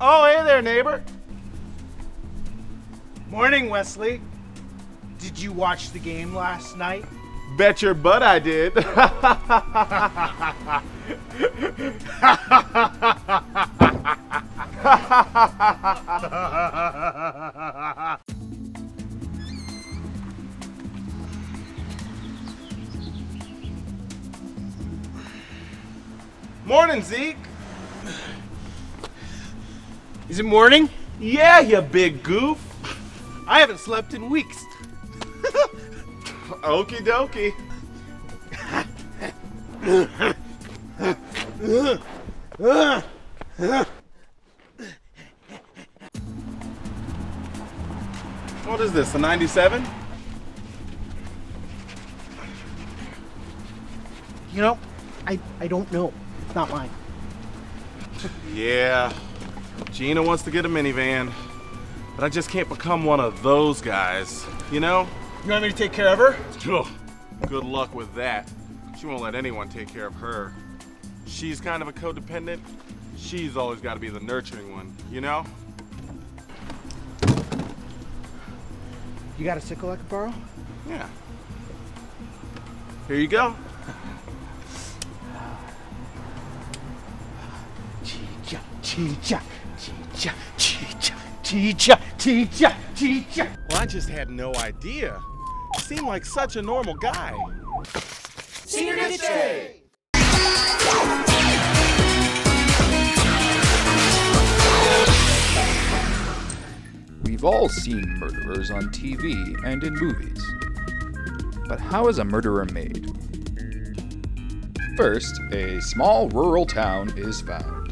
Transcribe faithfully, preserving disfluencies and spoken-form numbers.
Oh, hey there, neighbor. Morning, Wesley. Did you watch the game last night? Bet your butt I did. Morning, Zeke. Is it morning? Yeah, you big goof. I haven't slept in weeks. Okie dokie. What is this, the ninety-seven? You know, I, I don't know. It's not mine. Yeah, Gina wants to get a minivan, but I just can't become one of those guys, you know? You want me to take care of her? Oh, good luck with that. She won't let anyone take care of her. She's kind of a codependent. She's always got to be the nurturing one, you know? You got a sickle I could borrow? Yeah. Here you go. Chicha, chicha, chicha, chicha, chicha, chicha, chicha. Well, I just had no idea. You seem like such a normal guy. Senior Ditch Day! We've all seen murderers on T V and in movies. But how is a murderer made? First, a small rural town is found.